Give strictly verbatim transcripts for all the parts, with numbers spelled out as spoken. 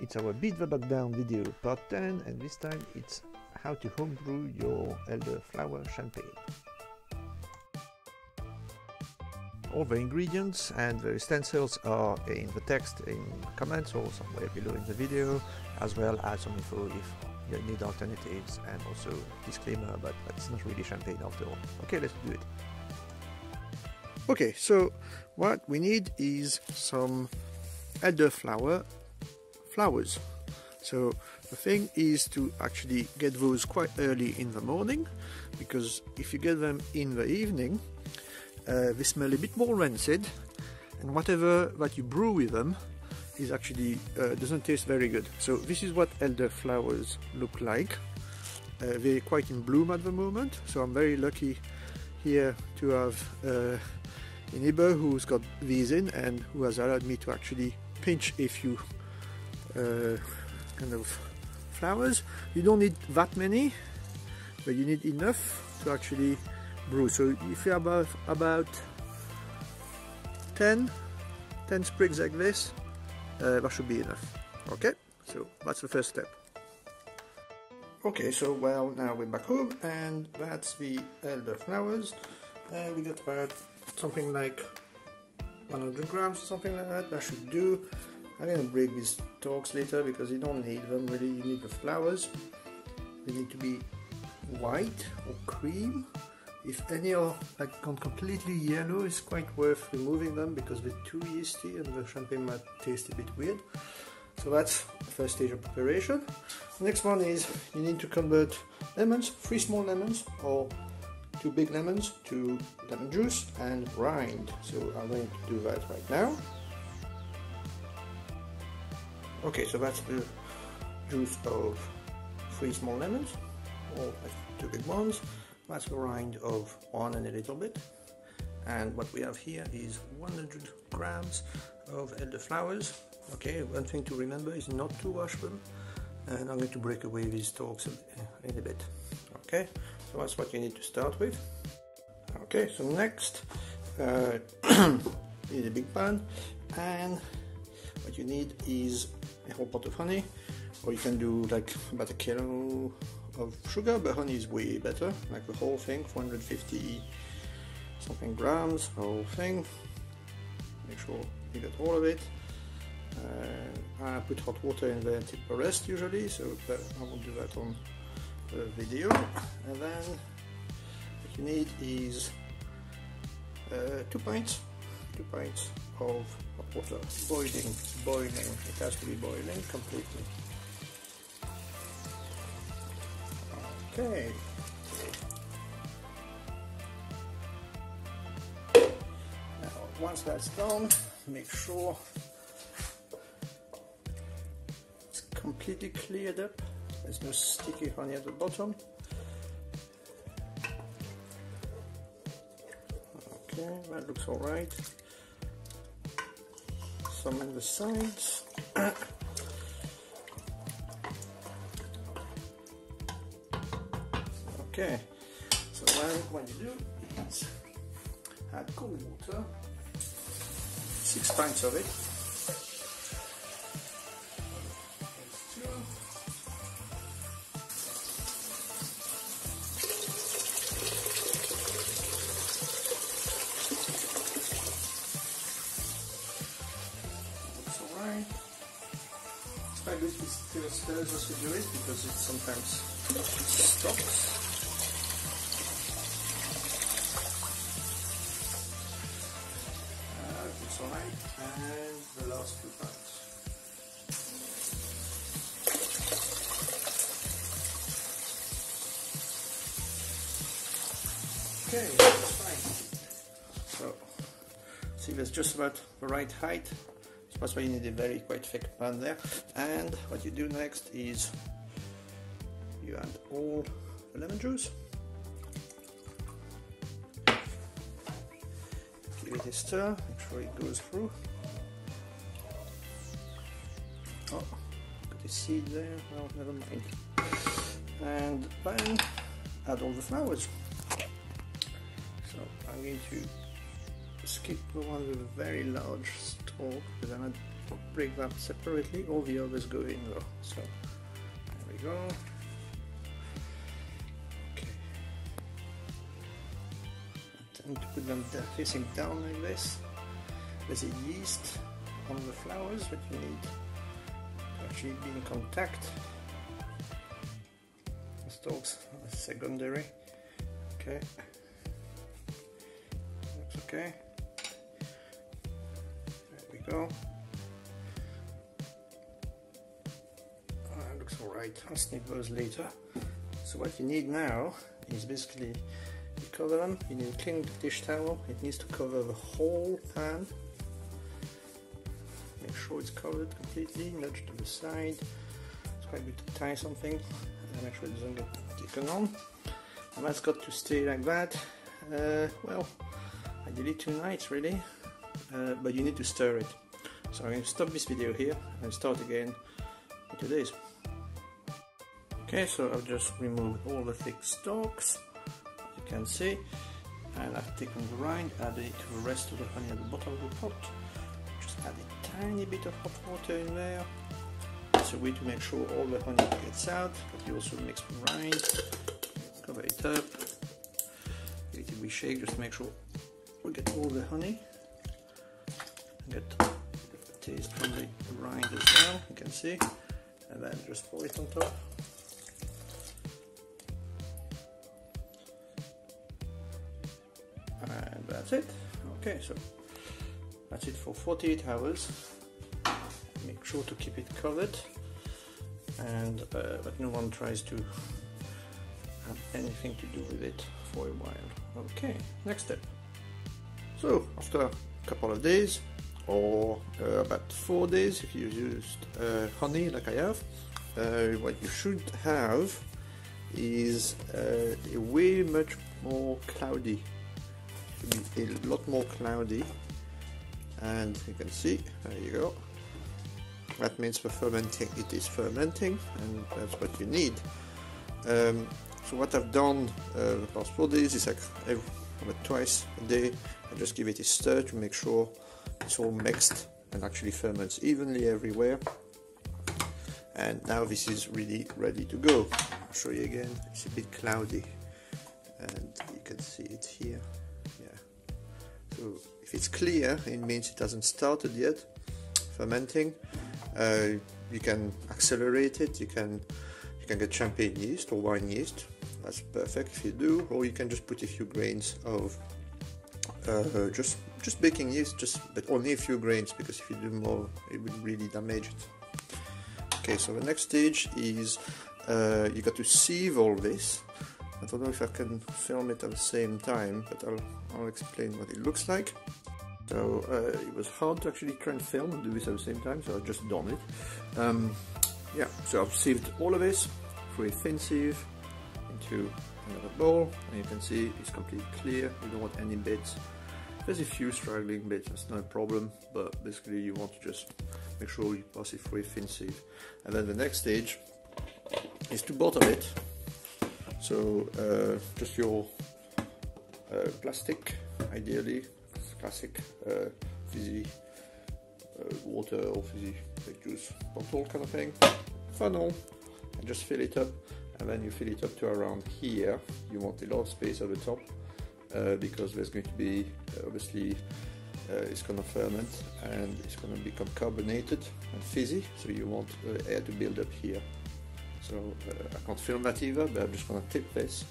It's our Beat the Bug Down video part ten, and this time it's how to homebrew your elderflower champagne. All the ingredients and the utensils are in the text in comments or somewhere below in the video, as well as some info if you need alternatives, and also disclaimer, but it's not really champagne after all. Okay, let's do it. Okay, so what we need is some elderflower flowers. So the thing is to actually get those quite early in the morning, because if you get them in the evening, uh, they smell a bit more rancid, and whatever that you brew with them is actually uh, doesn't taste very good. So this is what elderflowers look like. Uh, they're quite in bloom at the moment, so I'm very lucky here to have uh, a neighbor who's got these in and who has allowed me to actually pinch a few uh, kind of flowers. You don't need that many, but you need enough to actually brew. So if you have about, about ten, ten sprigs like this, uh, that should be enough. Okay, so that's the first step. Okay, so well, now we're back home, and that's the elderflowers. Uh, we got about something like one hundred grams or something like that. That should do. I'm gonna break these stalks later because you don't need them really. You need the flowers. They need to be white or cream. If any are like completely yellow, it's quite worth removing them because they're too yeasty and the champagne might taste a bit weird. So that's the first stage of preparation. The next one is you need to convert lemons, three small lemons or two big lemons, to lemon juice and rind. So I'm going to do that right now. Okay, so that's the juice of three small lemons or two big ones. That's the rind of one and a little bit. And what we have here is one hundred grams of elderflowers. Okay, one thing to remember is not to wash them, and I'm going to break away these stalks in a bit. Okay, so that's what you need to start with. Okay, so next uh, is a big pan, and what you need is a whole pot of honey, or you can do like about a kilo of sugar, but honey is way better, like the whole thing, four hundred fifty something grams, whole thing. Make sure you get all of it. Uh, I put hot water in there and tip the rest usually, so that I will do that on the video. And then what you need is uh, two pints, two pints of hot water, boiling, boiling. It has to be boiling completely. Okay. Now, once that's done, make sure completely cleared up. There's no sticky honey at the bottom. Okay, that looks all right. Some on the sides. Okay, so then what you do is add cold water, six pints of it. Still stirs as you do it because it sometimes stops. Uh, it's all right, and the last two parts. Okay, that's fine. So, see, that's just about the right height. That's why you need a very quite thick pan there. And what you do next is you add all the lemon juice, give it a stir, make sure it goes through. Oh, got a seed there, well, never mind. And then add all the flowers. So I'm going to skip the one with a very large stalk because I'm not bring them separately, or the other is going low. So there we go. Okay, and put them facing down like this. There's a yeast on the flowers that you need to actually be in contact. The stalks are secondary. Okay, looks okay. There we go. That looks alright. I'll snip those later. So what you need now is basically you cover them. You need a clean dish towel. It needs to cover the whole pan. Make sure it's covered completely, not to the side. It's quite good to tie something and make sure it doesn't get taken on. And that's got to stay like that. Uh, well, I did it two nights really, uh, but you need to stir it. So I'm going to stop this video here and start again in two days. Okay, so I've just removed all the thick stalks, you can see, and I've taken the rind, added it to the rest of the honey at the bottom of the pot. Add a tiny bit of hot water in there. It's a way to make sure all the honey gets out, but you also mix the rind, cover it up, give it a wee shake just to make sure we get all the honey. Get the taste from the rind as well, you can see, and then just pour it on top. And that's it. Okay, so that's it for forty-eight hours. Make sure to keep it covered, and uh, but no one tries to have anything to do with it for a while. Okay, next step. So after a couple of days, or uh, about four days if you used uh, honey like I have, uh, what you should have is uh, a way much more cloudy, a lot more cloudy. And you can see, there you go, that means the fermenting, it is fermenting, and that's what you need. Um, so what I've done uh, the past four days is like every, twice a day, I just give it a stir to make sure it's all mixed and actually ferments evenly everywhere. And now this is really ready to go. I'll show you again, it's a bit cloudy, and you can see it here. So if it's clear, it means it hasn't started yet fermenting. Uh, you can accelerate it. You can you can get champagne yeast or wine yeast. That's perfect if you do. Or you can just put a few grains of uh, just just baking yeast, just but only a few grains, because if you do more, it would really damage it. Okay, so the next stage is uh, you got to sieve all this. I don't know if I can film it at the same time, but I'll, I'll explain what it looks like. So uh, it was hard to actually try and film and do this at the same time, so I've just done it. Um, yeah, so I've sieved all of this through a thin sieve into another bowl, and you can see it's completely clear. You don't want any bits. There's a few straggling bits, that's no problem, but basically you want to just make sure you pass it through a thin sieve. And then the next stage is to bottle it. So uh, just your uh, plastic, ideally, classic uh, fizzy uh, water or fizzy like juice bottle kind of thing, funnel, and just fill it up, and then you fill it up to around here. You want a lot of space at the top, uh, because there's going to be, uh, obviously, uh, it's going to ferment and it's going to become carbonated and fizzy, so you want uh, air to build up here. So uh, I can't film that either, but I'm just going to tip this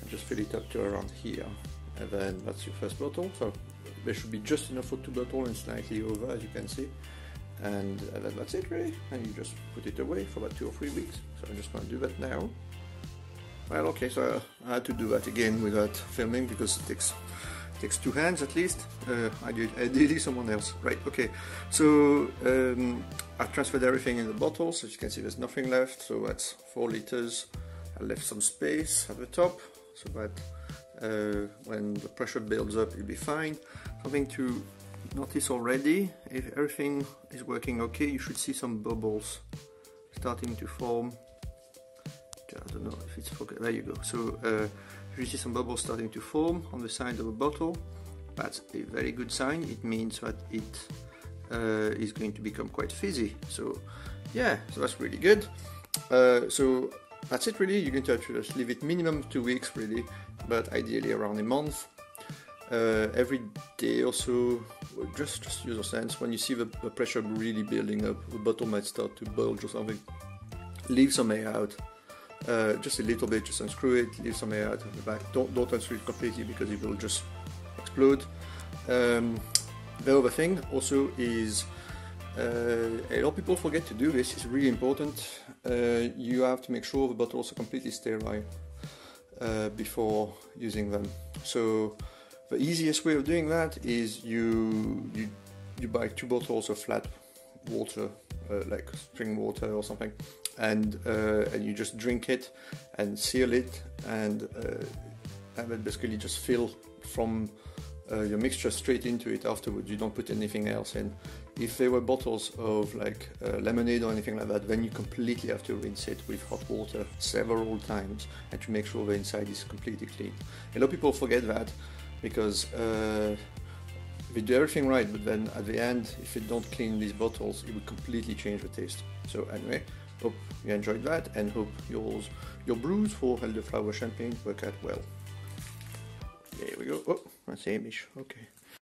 and just fill it up to around here, and then that's your first bottle. So there should be just enough for two bottles and slightly over, as you can see, and, and then that's it really, and you just put it away for about two or three weeks. So I'm just going to do that now. Well, okay, so I had to do that again without filming, because it takes it takes two hands at least. Uh, I did ideally someone else, right? Okay, so. Um, I transferred everything in the bottle, so as you can see there's nothing left, so that's four litres. I left some space at the top, so that uh, when the pressure builds up it'll be fine. Something to notice already, if everything is working okay, you should see some bubbles starting to form. I don't know if it's focused, there you go. So uh, you see some bubbles starting to form on the side of the bottle. That's a very good sign, it means that it uh, is going to become quite fizzy. So yeah, so that's really good. Uh, so that's it really. You're going to have to just leave it minimum two weeks really, but ideally around a month. Uh, every day or so, just, just use your sense. When you see the, the pressure really building up, the bottle might start to bulge or something, leave some air out. Uh, just a little bit, just unscrew it, leave some air out of the back. Don't, don't unscrew it completely because it will just explode. Um, the other thing also is, uh, a lot of people forget to do this, it's really important. Uh, you have to make sure the bottles are completely sterile uh, before using them. So the easiest way of doing that is you, you, you buy two bottles of flat water, uh, like spring water or something. And, uh, and you just drink it and seal it, and uh, and then basically just fill from uh, your mixture straight into it afterwards. You don't put anything else in. If there were bottles of like uh, lemonade or anything like that, then you completely have to rinse it with hot water several times and to make sure the inside is completely clean. A lot of people forget that because uh, they do everything right, but then at the end, if you don't clean these bottles, it will completely change the taste. So anyway, hope you enjoyed that, and hope yours, your brews for Elderflower champagne work out well. There we go. Oh, that's Amish. Okay.